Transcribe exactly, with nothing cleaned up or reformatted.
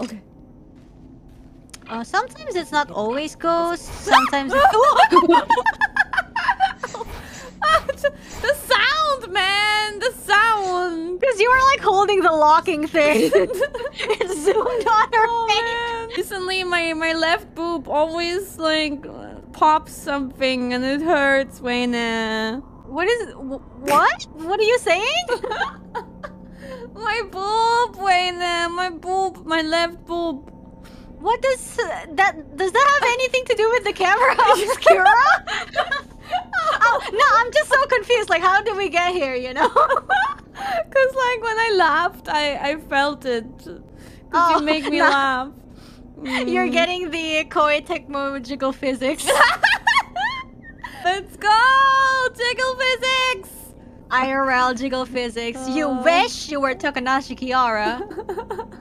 Okay. Uh, sometimes it's not always ghosts. Sometimes it's... The sound, man! The sound! Because you were like holding the locking thing. It zoomed on her oh, face. Man. Recently, my, my left boob always like pops something and it hurts, Wayna. What is... What? What are you saying? My boob, Wayna. My boob. My left boob. What does uh, that does that have anything to do with the camera obscura? Oh, no, I'm just so confused. Like, how did we get here? You know? Cause like when I laughed, I I felt it. Cause oh, you make me no. laugh. Mm. You're getting the Koei technological physics. Let's go, jiggle physics. I R L jiggle physics. Uh... You wish you were Takanashi Kiara.